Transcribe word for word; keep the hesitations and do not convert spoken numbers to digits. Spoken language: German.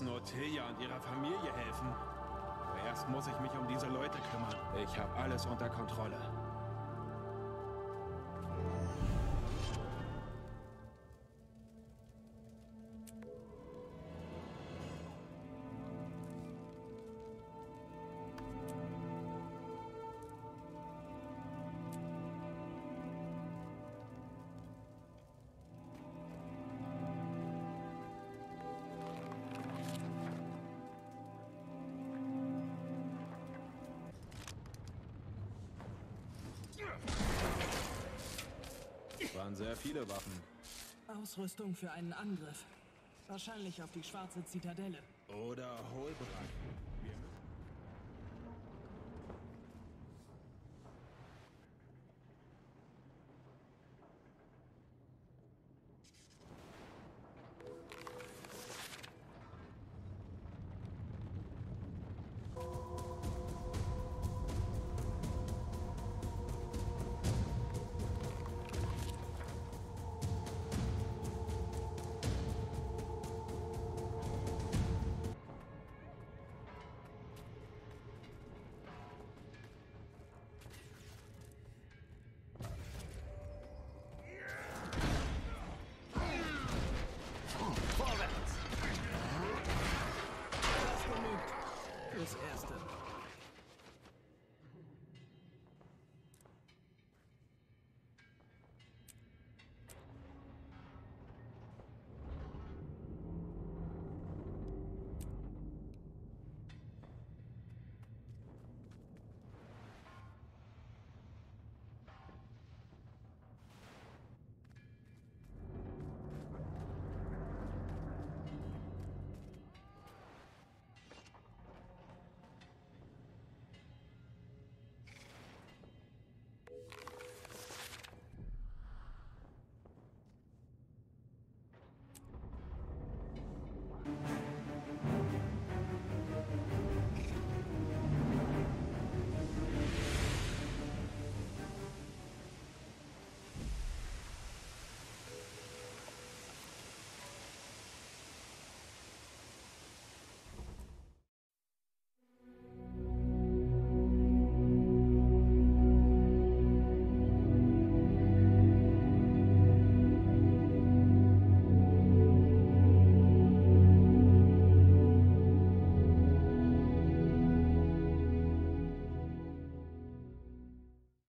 müssen Othelia und ihrer Familie helfen. Aber erst muss ich mich um diese Leute kümmern. Ich habe alles unter Kontrolle. Waren sehr viele Waffen. Ausrüstung für einen Angriff. Wahrscheinlich auf die schwarze Zitadelle. Oder Holbrand.